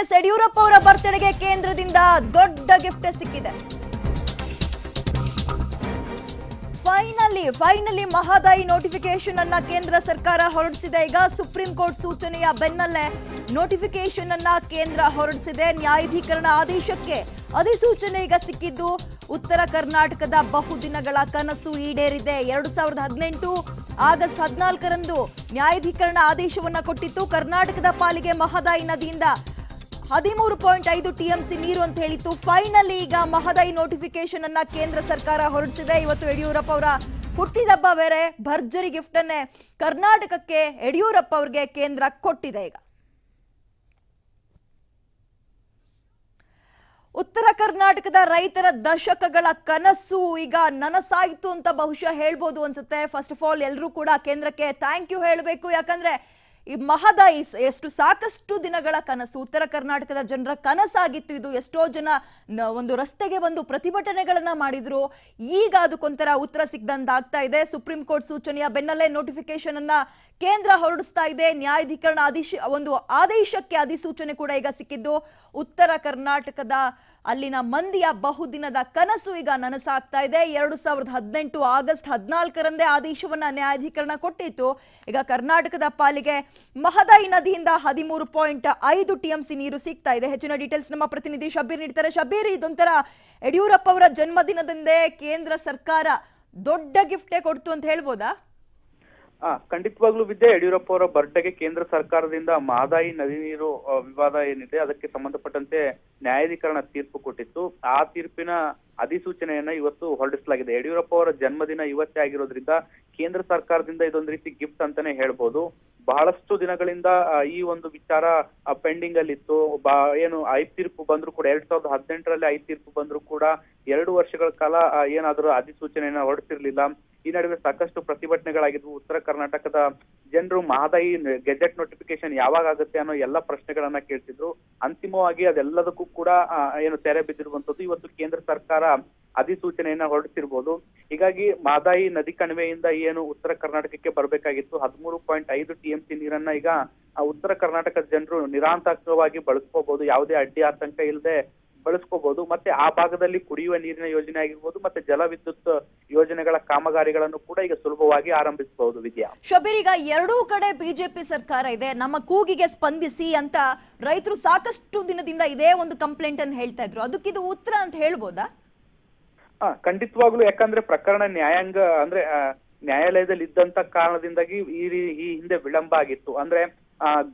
S Yediyurappa ಅವರ ಬರ್ತಡೆಗೆ ಕೇಂದ್ರದಿಂದ ದೊಡ್ಡ ಗಿಫ್ಟ್ ಸಿಕ್ಕಿದೆ. ಫೈನಲಿ ಮಹದಾಯಿ ನೋಟಿಫಿಕೇಶನ್ ಅನ್ನ ಕೇಂದ್ರ ಸರ್ಕಾರ ಹೊರಡಿಸಿದೆ. ಈಗ ಸುಪ್ರೀಂ ಕೋರ್ಟ್ ಸೂಚನೆಯ ಬೆನ್ನಲ್ಲೇ ನೋಟಿಫಿಕೇಶನ್ ಅನ್ನ ಕೇಂದ್ರ ಹೊರಡಿಸಿದೆ. ನ್ಯಾಯಾಧೀಕರಣ ಆದೇಶಕ್ಕೆ ಅಧಿಸೂಚನೆ ಈಗ ಸಿಕ್ಕಿದ್ದು ಉತ್ತರ ಕರ್ನಾಟಕದ ಬಹುದಿನಗಳ ಕನಸು ಈಡೇರಿದೆ. 2018 ಆಗಸ್ಟ್ 14ರಂದು ನ್ಯಾಯಾಧೀಕರಣ ಆದೇಶವನ್ನು ಕೊಟ್ಟಿತ್ತು. ಕರ್ನಾಟಕದ ಪಾಲಿಗೆ ಮಹದಾಯಿ ನದಿಯಿಂದ 13.5 TMC ನೀರು ಅಂತ ಹೇಳಿತ್ತು. ಫೈನಲಿ ಈಗ ಮಹದಾಯಿ ನೋಟಿಫಿಕೇಶನ್ ಅನ್ನ ಕೇಂದ್ರ ಸರ್ಕಾರ ಹೊರಡಿಸಿದೆ. ಇವತ್ತು ಯಡಿಯೂರಪ್ಪ ಅವರ ಹುಟ್ಟಿದಬ್ಬ ಬೇರೆ, ಭರ್ಜರಿ ಗಿಫ್ಟ್ ಅನ್ನೇ ಕರ್ನಾಟಕಕ್ಕೆ ಯಡಿಯೂರಪ್ಪ ಅವರಿಗೆ ಕೇಂದ್ರ ಕೊಟ್ಟಿದೆ. ಈಗ ಉತ್ತರ ಕರ್ನಾಟಕದ ರೈತರ ದಶಕಗಳ ಕನಸು ಈಗ ನನಸಾಯಿತು ಅಂತ ಬಹುಶಃ ಹೇಳ್ಬೋದು ಅನ್ಸುತ್ತೆ. ಫಸ್ಟ್ ಆಫ್ ಆಲ್ ಎಲ್ಲರೂ ಕೂಡ ಕೇಂದ್ರಕ್ಕೆ ಥ್ಯಾಂಕ್ ಯು ಹೇಳಬೇಕು. ಯಾಕಂದ್ರೆ ಈ ಮಹದಾಯಿ ಸಾಕಷ್ಟು ದಿನಗಳ ಕನಸು, ಉತ್ತರ ಕರ್ನಾಟಕದ ಜನರ ಕನಸಾಗಿತ್ತು ಇದು. ಎಷ್ಟೋ ಜನ ಒಂದು ರಸ್ತೆಗೆ ಬಂದು ಪ್ರತಿಭಟನೆಗಳನ್ನ ಮಾಡಿದ್ರು. ಈಗ ಅದಕ್ಕೊಂಥರ ಉತ್ತರ ಸಿಗ್ದಂತಾಗ್ತಾ ಇದೆ. ಸುಪ್ರೀಂ ಕೋರ್ಟ್ ಸೂಚನೆಯ ಬೆನ್ನಲ್ಲೇ ನೋಟಿಫಿಕೇಶನ್ ಅನ್ನ ಕೇಂದ್ರ ಹೊರಡಿಸ್ತಾ ಇದೆ. ನ್ಯಾಯಾಧೀಕರಣ ಆದೇಶಕ್ಕೆ ಅಧಿಸೂಚನೆ ಕೂಡ ಈಗ ಸಿಕ್ಕಿದ್ದು. ಉತ್ತರ ಕರ್ನಾಟಕದ ಅಲ್ಲಿನ ಮಂದಿಯ ಬಹುದಿನದ ಕನಸು ಈಗ ನನಸಾಗ್ತಾ ಇದೆ. 2018 ಆಗಸ್ಟ್ 14ರಂದೇ ಆದೇಶವನ್ನ ನ್ಯಾಯಾಧೀಕರಣ ಕೊಟ್ಟಿತ್ತು. ಈಗ ಕರ್ನಾಟಕದ ಪಾಲಿಗೆ ಮಹದಾಯಿ ನದಿಯಿಂದ 13.5 TMC ನೀರು ಸಿಗ್ತಾ ಇದೆ. ಹೆಚ್ಚಿನ ಡೀಟೇಲ್ಸ್ ನಮ್ಮ ಪ್ರತಿನಿಧಿ ಶಬೀರ್ ನೀಡ್ತಾರೆ. ಶಬೀರ್, ಇದೊಂಥರ ಯಡಿಯೂರಪ್ಪ ಅವರ ಜನ್ಮದಿನದಂದೇ ಕೇಂದ್ರ ಸರ್ಕಾರ ದೊಡ್ಡ ಗಿಫ್ಟೇ ಕೊಡ್ತು ಅಂತ ಹೇಳ್ಬೋದಾ? ಖಂಡಿತವಾಗ್ಲೂ ವಿದ್ಯೆ, ಯಡಿಯೂರಪ್ಪ ಅವರ ಬರ್ತ್ಡೇಗೆ ಕೇಂದ್ರ ಸರ್ಕಾರದಿಂದ ಮಹದಾಯಿ ನದಿ ನೀರು ವಿವಾದ ಏನಿದೆ ಅದಕ್ಕೆ ಸಂಬಂಧಪಟ್ಟಂತೆ ನ್ಯಾಯಾಧೀಕರಣ ತೀರ್ಪು ಕೊಟ್ಟಿತ್ತು. ಆ ತೀರ್ಪಿನ ಅಧಿಸೂಚನೆಯನ್ನ ಇವತ್ತು ಹೊರಡಿಸಲಾಗಿದೆ. ಯಡಿಯೂರಪ್ಪ ಅವರ ಜನ್ಮದಿನ ಇವತ್ತೇ ಆಗಿರೋದ್ರಿಂದ ಕೇಂದ್ರ ಸರ್ಕಾರದಿಂದ ಇದೊಂದು ರೀತಿ ಗಿಫ್ಟ್ ಅಂತಾನೆ ಹೇಳ್ಬೋದು. ಬಹಳಷ್ಟು ದಿನಗಳಿಂದ ಈ ಒಂದು ವಿಚಾರ ಪೆಂಡಿಂಗ್ ಅಲ್ಲಿ ಇತ್ತು. ಏನು ಐದು ತೀರ್ಪು ಬಂದ್ರು ಕೂಡ, 2018ರಲ್ಲಿ 5 ತೀರ್ಪು ಬಂದ್ರು ಕೂಡ 2 ವರ್ಷಗಳ ಕಾಲ ಏನಾದ್ರೂ ಅಧಿಸೂಚನೆಯನ್ನ ಹೊರಡಿಸಿರ್ಲಿಲ್ಲ. ಈ ನಡುವೆ ಸಾಕಷ್ಟು ಪ್ರತಿಭಟನೆಗಳಾಗಿದ್ವು. ಉತ್ತರ ಕರ್ನಾಟಕದ ಜನರು ಮಹದಾಯಿ ಗೆಜೆಟ್ ನೋಟಿಫಿಕೇಶನ್ ಯಾವಾಗ ಆಗುತ್ತೆ ಅನ್ನೋ ಎಲ್ಲ ಪ್ರಶ್ನೆಗಳನ್ನ ಕೇಳ್ತಿದ್ರು. ಅಂತಿಮವಾಗಿ ಅದೆಲ್ಲದಕ್ಕೂ ಕೂಡ ಏನು ತೆರೆ ಬಿದ್ದಿರುವಂತದ್ದು. ಇವತ್ತು ಕೇಂದ್ರ ಸರ್ಕಾರ ಅಧಿಸೂಚನೆಯನ್ನ ಹೊರಡಿಸಿರ್ಬೋದು. ಹೀಗಾಗಿ ಮಹದಾಯಿ ನದಿ ಕಣಿವೆಯಿಂದ ಏನು ಉತ್ತರ ಕರ್ನಾಟಕಕ್ಕೆ ಬರಬೇಕಾಗಿತ್ತು 13.5 TMC ನೀರನ್ನ ಈಗ ಉತ್ತರ ಕರ್ನಾಟಕದ ಜನರು ನಿರಾತಂಕವಾಗಿ ಬಳಸ್ಕೋಬಹುದು. ಯಾವುದೇ ಅಡ್ಡಿ ಆತಂಕ ಇಲ್ಲದೆ ಬಳಸ್ಕೋಬಹುದು. ಮತ್ತೆ ಆ ಭಾಗದಲ್ಲಿ ಕುಡಿಯುವ ನೀರಿನ ಯೋಜನೆ ಆಗಿರ್ಬೋದು, ಮತ್ತೆ ಜಲವಿದ್ಯುತ್ ಯೋಜನೆಗಳ ಕಾಮಗಾರಿಗಳನ್ನು ಕೂಡ ಈಗ ಸುಲಭವಾಗಿ ಆರಂಭಿಸಬಹುದು. ವಿದ್ಯಾ ಶಬೀರ್, ಈಗ 2 ಕಡೆ ಬಿಜೆಪಿ ಸರ್ಕಾರ ಇದೆ, ನಮ್ಮ ಕೂಗಿಗೆ ಸ್ಪಂದಿಸಿ ಅಂತ ರೈತರು ಸಾಕಷ್ಟು ದಿನದಿಂದ ಇದೇ ಒಂದು ಕಂಪ್ಲೇಂಟ್ ಅನ್ನು ಹೇಳ್ತಾ ಇದ್ರು. ಅದಕ್ಕಿದು ಉತ್ತರ ಅಂತ ಹೇಳ್ಬೋದಾ? ಖಂಡಿತವಾಗ್ಲು. ಯಾಕಂದ್ರೆ ಪ್ರಕರಣ ನ್ಯಾಯಾಂಗ ಅಂದ್ರೆ ನ್ಯಾಯಾಲಯದಲ್ಲಿ ಇದ್ದಂತ ಕಾರಣದಿಂದಾಗಿ ಈ ಹಿಂದೆ ವಿಳಂಬ ಆಗಿತ್ತು. ಅಂದ್ರೆ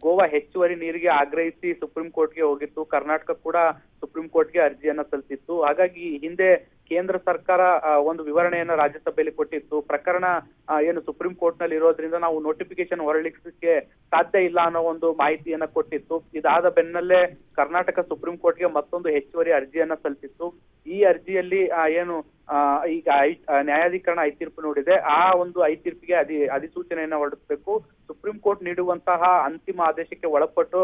ಗೋವಾ ಹೆಚ್ಚುವರಿ ನೀರಿಗೆ ಆಗ್ರಹಿಸಿ ಸುಪ್ರೀಂ ಕೋರ್ಟ್ಗೆ ಹೋಗಿತ್ತು. ಕರ್ನಾಟಕ ಕೂಡ ಸುಪ್ರೀಂ ಕೋರ್ಟ್ಗೆ ಅರ್ಜಿಯನ್ನ ಸಲ್ಲಿಸಿತ್ತು. ಹಾಗಾಗಿ ಹಿಂದೆ ಕೇಂದ್ರ ಸರ್ಕಾರ ಒಂದು ವಿವರಣೆಯನ್ನ ರಾಜ್ಯಸಭೆಯಲ್ಲಿ ಕೊಟ್ಟಿತ್ತು. ಪ್ರಕರಣ ಏನು ಸುಪ್ರೀಂ ಕೋರ್ಟ್ ನಲ್ಲಿ ಇರೋದ್ರಿಂದ ನಾವು ನೋಟಿಫಿಕೇಶನ್ ಹೊರಡಿಸಲಿಕ್ಕೆ ಸಾಧ್ಯ ಇಲ್ಲ ಅನ್ನೋ ಒಂದು ಮಾಹಿತಿಯನ್ನ ಕೊಟ್ಟಿತ್ತು. ಇದಾದ ಬೆನ್ನಲ್ಲೇ ಕರ್ನಾಟಕ ಸುಪ್ರೀಂ ಕೋರ್ಟ್ಗೆ ಮತ್ತೊಂದು ಹೆಚ್ಚುವರಿ ಅರ್ಜಿಯನ್ನ ಸಲ್ಲಿಸಿತ್ತು. ಈ ಅರ್ಜಿಯಲ್ಲಿ ಏನು ಈಗ ನ್ಯಾಯಾಧೀಕರಣ 5 ತೀರ್ಪು ನೋಡಿದೆ. ಆ ಒಂದು 5 ತೀರ್ಪಿಗೆ ಅಧಿಸೂಚನೆಯನ್ನ ಹೊರಡಿಸಬೇಕು. ಸುಪ್ರೀಂ ಕೋರ್ಟ್ ನೀಡುವಂತಹ ಅಂತಿಮ ಆದೇಶಕ್ಕೆ ಒಳಪಟ್ಟು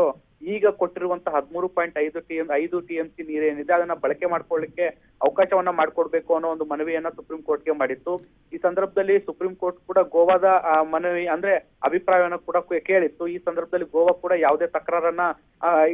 ಈಗ ಕೊಟ್ಟಿರುವಂತಹ 13.5 TMC ನೀರೇನಿದೆ ಅದನ್ನ ಬಳಕೆ ಮಾಡ್ಕೊಳ್ಳಿಕ್ಕೆ ಅವಕಾಶವನ್ನ ಮಾಡ್ಕೊಡ್ಬೇಕು ಅನ್ನೋ ಒಂದು ಮನವಿಯನ್ನ ಸುಪ್ರೀಂ ಕೋರ್ಟ್ಗೆ ಮಾಡಿತ್ತು. ಈ ಸಂದರ್ಭದಲ್ಲಿ ಸುಪ್ರೀಂ ಕೋರ್ಟ್ ಕೂಡ ಗೋವಾದ ಮನವಿ ಅಂದ್ರೆ ಅಭಿಪ್ರಾಯವನ್ನ ಕೂಡ ಕೇಳಿತ್ತು. ಈ ಸಂದರ್ಭದಲ್ಲಿ ಗೋವಾ ಕೂಡ ಯಾವುದೇ ತಕರಾರನ್ನ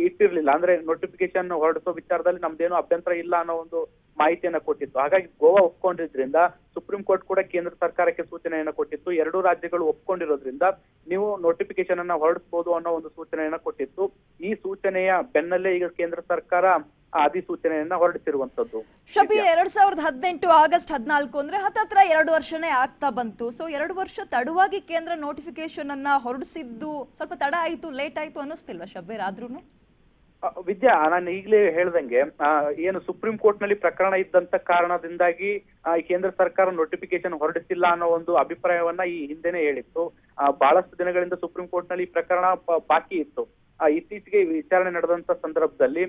ಇಟ್ಟಿರ್ಲಿಲ್ಲ. ಅಂದ್ರೆ ನೋಟಿಫಿಕೇಶನ್ ಹೊರಡಿಸೋ ವಿಚಾರದಲ್ಲಿ ನಮ್ದೇನು ಅಭ್ಯಂತರ ಇಲ್ಲ ಅನ್ನೋ ಒಂದು ಮಾಹಿತಿಯನ್ನ ಕೊಟ್ಟಿತ್ತು. ಹಾಗಾಗಿ ಗೋವಾ ಒಪ್ಕೊಂಡಿದ್ರಿಂದ ಸುಪ್ರೀಂ ಕೋರ್ಟ್ ಕೂಡ ಕೇಂದ್ರ ಸರ್ಕಾರಕ್ಕೆ ಸೂಚನೆಯನ್ನ ಕೊಟ್ಟಿತ್ತು. 2 ರಾಜ್ಯಗಳು ಒಪ್ಕೊಂಡಿರೋದ್ರಿಂದ ನೀವು ನೋಟಿಫಿಕೇಶನ್ ಅನ್ನ ಹೊರಡಿಸಬಹುದು ಅನ್ನೋ ಒಂದು ಸೂಚನೆಯನ್ನ ಕೊಟ್ಟಿತ್ತು. ಈ ಸೂಚನೆಯ ಬೆನ್ನಲ್ಲೇ ಈಗ ಕೇಂದ್ರ ಸರ್ಕಾರ ಅಧಿಸೂಚನೆಯನ್ನ ಹೊರಡಿಸಿರುವಂತದ್ದು. ಶಬೀರ್, 2018 ಆಗಸ್ಟ್ 14 ಅಂದ್ರೆ ಹತ್ತತ್ರ 2 ವರ್ಷನೇ ಆಗ್ತಾ ಬಂತು. ಸೊ 2 ವರ್ಷ ತಡವಾಗಿ ಕೇಂದ್ರ ನೋಟಿಫಿಕೇಶನ್ ಅನ್ನ ಹೊರಡಿಸಿದ್ದು ಸ್ವಲ್ಪ ತಡ ಆಯ್ತು, ಲೇಟ್ ಆಯ್ತು ಅನ್ನಿಸ್ತಿಲ್ವಾ ಶಬೀರ್? ಆದ್ರೂ ವಿದ್ಯಾ, ನಾನು ಈಗಲೇ ಹೇಳ್ದಂಗೆ ಏನು ಸುಪ್ರೀಂ ಕೋರ್ಟ್ ನಲ್ಲಿ ಪ್ರಕರಣ ಇದ್ದಂತ ಕಾರಣದಿಂದಾಗಿ ಕೇಂದ್ರ ಸರ್ಕಾರ ನೋಟಿಫಿಕೇಶನ್ ಹೊರಡಿಸಿಲ್ಲ ಅನ್ನೋ ಒಂದು ಅಭಿಪ್ರಾಯವನ್ನ ಈ ಹಿಂದೆನೆ ಹೇಳಿತ್ತು. ಬಹಳಷ್ಟು ದಿನಗಳಿಂದ ಸುಪ್ರೀಂ ಕೋರ್ಟ್ ನಲ್ಲಿ ಪ್ರಕರಣ ಬಾಕಿ ಇತ್ತು. ಇತ್ತೀಚೆಗೆ ವಿಚಾರಣೆ ನಡೆದಂತ ಸಂದರ್ಭದಲ್ಲಿ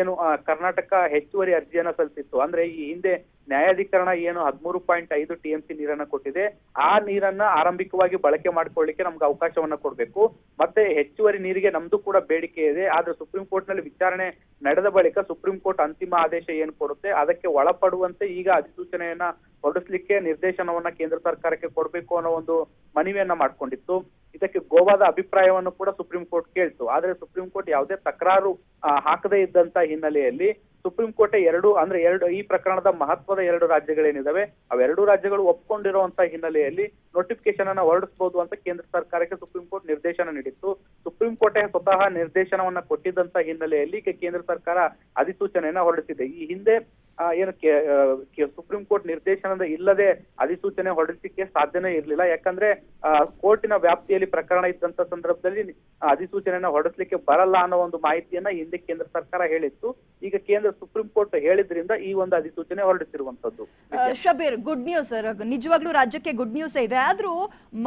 ಏನು ಕರ್ನಾಟಕ ಹೆಚ್ಚುವರಿ ಅರ್ಜಿಯನ್ನ ಸಲ್ಲಿಸಿತ್ತು. ಅಂದ್ರೆ ಈ ಹಿಂದೆ ನ್ಯಾಯಾಧಿಕರಣ ಏನು 13.5 TMC ನೀರನ್ನ ಕೊಟ್ಟಿದೆ, ಆ ನೀರನ್ನ ಆರಂಭಿಕವಾಗಿ ಬಳಕೆ ಮಾಡ್ಕೊಳ್ಳಿಕ್ಕೆ ನಮ್ಗೆ ಅವಕಾಶವನ್ನ ಕೊಡ್ಬೇಕು. ಮತ್ತೆ ಹೆಚ್ಚುವರಿ ನೀರಿಗೆ ನಮ್ದು ಕೂಡ ಬೇಡಿಕೆ ಇದೆ. ಆದ್ರೆ ಸುಪ್ರೀಂ ಕೋರ್ಟ್ ನಲ್ಲಿ ವಿಚಾರಣೆ ನಡೆದ ಬಳಿಕ ಸುಪ್ರೀಂ ಕೋರ್ಟ್ ಅಂತಿಮ ಆದೇಶ ಏನ್ ಕೊಡುತ್ತೆ ಅದಕ್ಕೆ ಒಳಪಡುವಂತೆ ಈಗ ಅಧಿಸೂಚನೆಯನ್ನ ಹೊರಡಿಸ್ಲಿಕ್ಕೆ ನಿರ್ದೇಶನವನ್ನ ಕೇಂದ್ರ ಸರ್ಕಾರಕ್ಕೆ ಕೊಡ್ಬೇಕು ಅನ್ನೋ ಒಂದು ಮನವಿಯನ್ನ ಮಾಡ್ಕೊಂಡಿತ್ತು. ಇದಕ್ಕೆ ಗೋವಾದ ಅಭಿಪ್ರಾಯವನ್ನು ಕೂಡ ಸುಪ್ರೀಂ ಕೋರ್ಟ್ ಕೇಳ್ತು. ಆದ್ರೆ ಸುಪ್ರೀಂ ಕೋರ್ಟ್ ಯಾವುದೇ ತಕರಾರು ಹಾಕದೇ ಇದ್ದಂತ ಹಿನ್ನೆಲೆಯಲ್ಲಿ ಸುಪ್ರೀಂ ಕೋರ್ಟ್ ಎರಡು ಈ ಪ್ರಕರಣದ ಮಹತ್ವದ ಎರಡು ರಾಜ್ಯಗಳೇನಿದಾವೆ ಅವೆರಡೂ ರಾಜ್ಯಗಳು ಒಪ್ಕೊಂಡಿರುವಂತಹ ಹಿನ್ನೆಲೆಯಲ್ಲಿ ನೋಟಿಫಿಕೇಶನ್ ಅನ್ನ ಹೊರಡಿಸಬಹುದು ಅಂತ ಕೇಂದ್ರ ಸರ್ಕಾರಕ್ಕೆ ಸುಪ್ರೀಂ ಕೋರ್ಟ್ ನಿರ್ದೇಶನ ನೀಡಿತ್ತು. ಸುಪ್ರೀಂ ಕೋರ್ಟ್ ಸ್ವತಃ ನಿರ್ದೇಶನವನ್ನ ಕೊಟ್ಟಿದ್ದಂತ ಹಿನ್ನೆಲೆಯಲ್ಲಿ ಈಗ ಕೇಂದ್ರ ಸರ್ಕಾರ ಅಧಿಸೂಚನೆಯನ್ನ ಹೊರಡಿಸಿದೆ. ಈ ಹಿಂದೆ ಏನು ಸುಪ್ರೀಂ ಕೋರ್ಟ್ ನಿರ್ದೇಶನದ ಇಲ್ಲದೆ ಅಧಿಸೂಚನೆ ಹೊರಡಿಸಲಿಕ್ಕೆ ಸಾಧ್ಯನೇ ಇರಲಿಲ್ಲ. ಯಾಕಂದ್ರೆ ಕೋರ್ಟಿನ ವ್ಯಾಪ್ತಿಯಲ್ಲಿ ಪ್ರಕರಣ ಇದ್ದಂತ ಸಂದರ್ಭದಲ್ಲಿ ಅಧಿಸೂಚನೆಯನ್ನ ಹೊರಡಿಸ್ಲಿಕ್ಕೆ ಬರಲ್ಲ ಅನ್ನೋ ಒಂದು ಮಾಹಿತಿಯನ್ನ ಹಿಂದೆ ಕೇಂದ್ರ ಸರ್ಕಾರ ಹೇಳಿತ್ತು. ಈಗ ಕೇಂದ್ರ ಸುಪ್ರೀಂ ಕೋರ್ಟ್ ಹೇಳಿದ್ರಿಂದ ಈ ಒಂದು ಅಧಿಸೂಚನೆ ಹೊರಡಿಸಿರುವಂತದ್ದು. ಶಬೀರ್, ಗುಡ್ ನ್ಯೂಸ್ ಸರ್, ನಿಜವಾಗ್ಲೂ ರಾಜ್ಯಕ್ಕೆ ಗುಡ್ ನ್ಯೂಸ್ ಇದೆ. ಆದ್ರೂ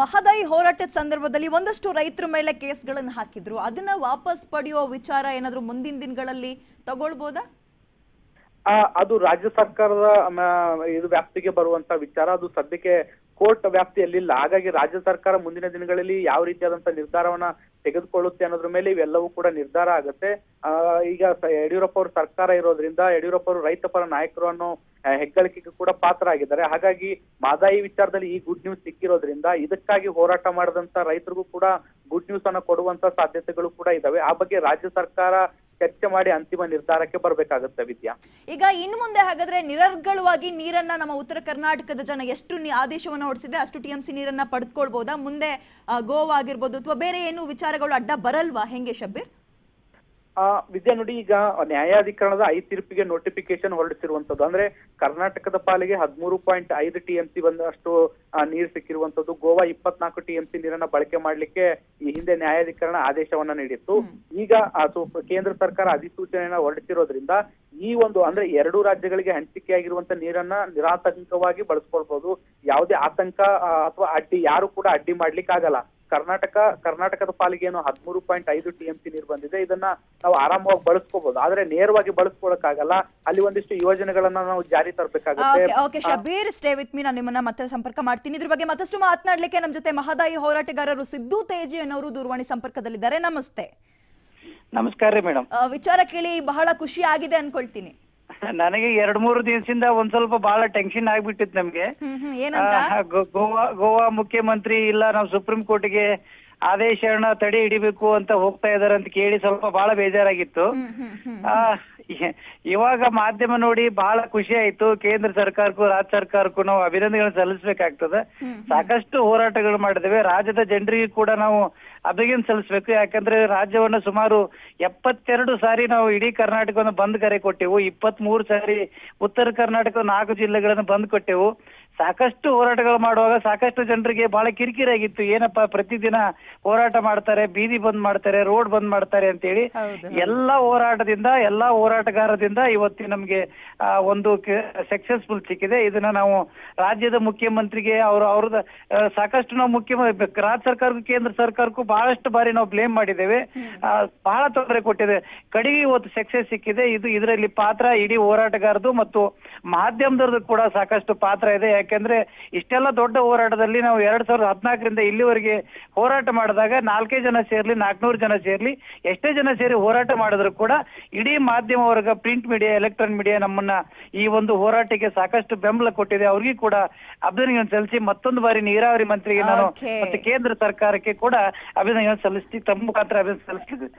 ಮಹದಾಯಿ ಹೋರಾಟದ ಸಂದರ್ಭದಲ್ಲಿ ಒಂದಷ್ಟು ರೈತರ ಮೇಲೆ ಕೇಸ್ಗಳನ್ನು ಹಾಕಿದ್ರು, ಅದನ್ನ ವಾಪಸ್ ಪಡೆಯುವ ವಿಚಾರ ಏನಾದ್ರೂ ಮುಂದಿನ ದಿನಗಳಲ್ಲಿ ತಗೊಳ್ಬೋದಾ? ಅದು ರಾಜ್ಯ ಸರ್ಕಾರದ ಇದು ವ್ಯಾಪ್ತಿಗೆ ಬರುವಂತ ವಿಚಾರ, ಅದು ಸದ್ಯಕ್ಕೆ ಕೋರ್ಟ್ ವ್ಯಾಪ್ತಿಯಲ್ಲಿಲ್ಲ. ಹಾಗಾಗಿ ರಾಜ್ಯ ಸರ್ಕಾರ ಮುಂದಿನ ದಿನಗಳಲ್ಲಿ ಯಾವ ರೀತಿಯಾದಂತಹ ನಿರ್ಧಾರವನ್ನ ತೆಗೆದುಕೊಳ್ಳುತ್ತೆ ಅನ್ನೋದ್ರ ಮೇಲೆ ಇವೆಲ್ಲವೂ ಕೂಡ ನಿರ್ಧಾರ ಆಗುತ್ತೆ. ಈಗ ಯಡಿಯೂರಪ್ಪ ಅವ್ರ ಸರ್ಕಾರ ಇರೋದ್ರಿಂದ ಯಡಿಯೂರಪ್ಪ ಅವರು ರೈತ ಪರ ನಾಯಕರು ಅನ್ನೋ ಹೆಗ್ಗಳಿಕೆಗೆ ಕೂಡ ಪಾತ್ರ ಆಗಿದ್ದಾರೆ. ಹಾಗಾಗಿ ಮಹದಾಯಿ ವಿಚಾರದಲ್ಲಿ ಈ ಗುಡ್ ನ್ಯೂಸ್ ಸಿಕ್ಕಿರೋದ್ರಿಂದ ಇದಕ್ಕಾಗಿ ಹೋರಾಟ ಮಾಡಿದಂತ ರೈತರಿಗೂ ಕೂಡ ಗುಡ್ ನ್ಯೂಸ್ ಅನ್ನ ಕೊಡುವಂತ ಸಾಧ್ಯತೆಗಳು ಕೂಡ ಇದಾವೆ. ಆ ಬಗ್ಗೆ ರಾಜ್ಯ ಸರ್ಕಾರ ಚರ್ಚೆ ಮಾಡಿ ಅಂತಿಮ ನಿರ್ಧಾರಕ್ಕೆ ಬರಬೇಕಾಗುತ್ತೆ. ವಿದ್ಯಾ, ಈಗ ಇನ್ನು ಮುಂದೆ ಹಾಗಾದ್ರೆ ನಿರರ್ಗಳವಾಗಿ ನೀರನ್ನ ನಮ್ಮ ಉತ್ತರ ಕರ್ನಾಟಕದ ಜನ ಎಷ್ಟು ಆದೇಶವನ್ನು ಹೊರಡಿಸಿದೆ ಅಷ್ಟು ಟಿಎಂಸಿ ನೀರನ್ನ ಪಡೆದುಕೊಳ್ಬಹುದಾ? ಮುಂದೆ ಗೋವಾ ಆಗಿರ್ಬೋದು ಅಥವಾ ಬೇರೆ ಏನು ವಿಚಾರಗಳು ಅಡ್ಡ ಬರಲ್ವಾ? ಹೆಂಗೆ ಶಬೀರ್? ವಿದ್ಯಾ ನೋಡಿ, ಈಗ ನ್ಯಾಯಾಧಿಕರಣದ 5 ತೀರ್ಪಿಗೆ ನೋಟಿಫಿಕೇಶನ್ ಹೊರಡಿಸಿರುವಂತದ್ದು. ಅಂದ್ರೆ ಕರ್ನಾಟಕದ ಪಾಲಿಗೆ 13.5 TMC ಬಂದಷ್ಟು ನೀರು ಸಿಕ್ಕಿರುವಂತದ್ದು. ಗೋವಾ 24 TMC ನೀರನ್ನ ಬಳಕೆ ಮಾಡ್ಲಿಕ್ಕೆ ಈ ಹಿಂದೆ ನ್ಯಾಯಾಧಿಕರಣ ಆದೇಶವನ್ನ ನೀಡಿತ್ತು. ಈಗ ಕೇಂದ್ರ ಸರ್ಕಾರ ಅಧಿಸೂಚನೆಯನ್ನ ಹೊರಡಿಸಿರೋದ್ರಿಂದ ಈ ಒಂದು ಅಂದ್ರೆ ಎರಡು ರಾಜ್ಯಗಳಿಗೆ ಹಂಚಿಕೆಯಾಗಿರುವಂತ ನೀರನ್ನ ನಿರಾತಂಕವಾಗಿ ಬಳಸ್ಕೊಳ್ಬಹುದು. ಯಾವುದೇ ಆತಂಕ ಅಥವಾ ಅಡ್ಡಿ ಯಾರು ಕೂಡ ಅಡ್ಡಿ ಮಾಡ್ಲಿಕ್ಕೆ ಆಗಲ್ಲ. ಕರ್ನಾಟಕದ ಪಾಲಿಗೆ ಏನು 13.5 TMC ನೀರು ಬಂದಿದೆ, ಇದನ್ನ ನಾವು ಆರಾಮವಾಗಿ ಬಳಸ್ಕೋಬಹುದು. ಆದ್ರೆ ನೇರವಾಗಿ ಬಳಸ್ಕೊಳಕ್ ಆಗಲ್ಲ, ಅಲ್ಲಿ ಒಂದಿಷ್ಟು ಯೋಜನೆಗಳನ್ನ ನಾವು ಜಾರಿ ತರಬೇಕಾಗುತ್ತೆ. ಶಬೀರ್, ಸ್ಟೇ ವಿತ್ ಮೀ, ನಾನು ನಿಮ್ಮನ್ನ ಮತ್ತೆ ಸಂಪರ್ಕ ಮಾಡ್ತೀನಿ. ಇದ್ರ ಬಗ್ಗೆ ಮತ್ತಷ್ಟು ಮಾತನಾಡ್ಲಿಕ್ಕೆ ನಮ್ಮ ಜೊತೆ ಮಹದಾಯಿ ಹೋರಾಟಗಾರರು ಸಿದ್ದು ತೇಜಿ ಅನ್ನೋರು ದೂರವಾಣಿ ಸಂಪರ್ಕದಲ್ಲಿದ್ದಾರೆ. ನಮಸ್ತೆ. ನಮಸ್ಕಾರ ರೀ ಮೇಡಮ್. ವಿಚಾರ ಕೇಳಿ ಬಹಳ ಖುಷಿ ಆಗಿದೆ ಅನ್ಕೊಳ್ತೀನಿ. ನನಗೆ 2-3 ದಿವಸದಿಂದ ಒಂದ್ ಸ್ವಲ್ಪ ಬಹಳ ಟೆನ್ಷನ್ ಆಗ್ಬಿಟ್ಟಿತ್ತು ನಮ್ಗೆ. ಗೋವಾ ಮುಖ್ಯಮಂತ್ರಿ ಇಲ್ಲ ನಾವು ಸುಪ್ರೀಂ ಕೋರ್ಟ್ಗೆ ಆದೇಶನ ತಡೆ ಹಿಡಿಬೇಕು ಅಂತ ಹೋಗ್ತಾ ಇದಾರೆ ಅಂತ ಕೇಳಿ ಸ್ವಲ್ಪ ಬಹಳ ಬೇಜಾರಾಗಿತ್ತು. ಇವಾಗ ಮಾಧ್ಯಮ ನೋಡಿ ಬಹಳ ಖುಷಿ ಆಯ್ತು. ಕೇಂದ್ರ ಸರ್ಕಾರಕ್ಕೂ ರಾಜ್ಯ ಸರ್ಕಾರಕ್ಕೂ ನಾವು ಅಭಿನಂದನೆಗಳನ್ನ ಸಲ್ಲಿಸಬೇಕಾಗ್ತದೆ. ಸಾಕಷ್ಟು ಹೋರಾಟಗಳು ಮಾಡಿದ್ದೇವೆ. ರಾಜ್ಯದ ಜನರಿಗೆ ಕೂಡ ನಾವು ಅಭಿನಂದನೆ ಸಲ್ಲಿಸಬೇಕು. ಯಾಕಂದ್ರೆ ರಾಜ್ಯವನ್ನ ಸುಮಾರು 72 ಸಾರಿ ನಾವು ಇಡೀ ಕರ್ನಾಟಕವನ್ನು ಬಂದ್ ಕರೆ ಕೊಟ್ಟೆವು. 23 ಸಾರಿ ಉತ್ತರ ಕರ್ನಾಟಕದ 4 ಜಿಲ್ಲೆಗಳನ್ನು ಬಂದ್ ಕೊಟ್ಟೆವು. ಸಾಕಷ್ಟು ಹೋರಾಟಗಳು ಮಾಡುವಾಗ ಸಾಕಷ್ಟು ಜನರಿಗೆ ಬಹಳ ಕಿರಿಕಿರಿ ಆಗಿತ್ತು. ಏನಪ್ಪಾ ಪ್ರತಿದಿನ ಹೋರಾಟ ಮಾಡ್ತಾರೆ, ಬೀದಿ ಬಂದ್ ಮಾಡ್ತಾರೆ, ರೋಡ್ ಬಂದ್ ಮಾಡ್ತಾರೆ ಅಂತೇಳಿ. ಎಲ್ಲಾ ಹೋರಾಟಗಾರದಿಂದ ಇವತ್ತು ನಮ್ಗೆ ಒಂದು ಸಕ್ಸಸ್ಫುಲ್ ಸಿಕ್ಕಿದೆ. ಇದನ್ನ ನಾವು ರಾಜ್ಯದ ಮುಖ್ಯಮಂತ್ರಿಗೆ ಅವ್ರದ ಸಾಕಷ್ಟು ನಾವು ರಾಜ್ಯ ಸರ್ಕಾರಕ್ಕೂ ಕೇಂದ್ರ ಸರ್ಕಾರಕ್ಕೂ ಬಹಳಷ್ಟು ಬಾರಿ ನಾವು ಬ್ಲೇಮ್ ಮಾಡಿದ್ದೇವೆ, ಬಹಳ ತೊಂದರೆ ಕೊಟ್ಟಿದೆ. ಕಡೆಗೆ ಇವತ್ತು ಸಕ್ಸಸ್ ಸಿಕ್ಕಿದೆ. ಇದರಲ್ಲಿ ಪಾತ್ರ ಇಡೀ ಹೋರಾಟಗಾರದು ಮತ್ತು ಮಾಧ್ಯಮದವ್ರದ್ದು ಕೂಡ ಸಾಕಷ್ಟು ಪಾತ್ರ ಇದೆ. ಯಾಕೆಂದ್ರೆ ಇಷ್ಟೆಲ್ಲ ದೊಡ್ಡ ಹೋರಾಟದಲ್ಲಿ ನಾವು 2014 ಇಲ್ಲಿವರೆಗೆ ಹೋರಾಟ ಮಾಡಿದಾಗ 4 ಜನ ಸೇರ್ಲಿ 400 ಜನ ಸೇರ್ಲಿ ಎಷ್ಟೇ ಜನ ಸೇರಿ ಹೋರಾಟ ಮಾಡಿದ್ರು ಕೂಡ ಇಡೀ ಮಾಧ್ಯಮ ವರ್ಗ, ಪ್ರಿಂಟ್ ಮೀಡಿಯಾ, ಎಲೆಕ್ಟ್ರಾನಿಕ್ ಮೀಡಿಯಾ ನಮ್ಮನ್ನ ಈ ಒಂದು ಹೋರಾಟಕ್ಕೆ ಸಾಕಷ್ಟು ಬೆಂಬಲ ಕೊಟ್ಟಿದೆ. ಅವ್ರಿಗೂ ಕೂಡ ಅಭಿನಂದನೆ ಸಲ್ಲಿಸಿ ಮತ್ತೊಂದು ಬಾರಿ ನೀರಾವರಿ ಮಂತ್ರಿಗೆ ನಾನು ಮತ್ತೆ ಕೇಂದ್ರ ಸರ್ಕಾರಕ್ಕೆ ಕೂಡ ಅಭಿನಂದನೆ ಸಲ್ಲಿಸಿ ತಮ್ಮ ಮುಖಾಂತರ ಅಭಿನಂದನೆ ಸಲ್ಲಿಸಿದೆ.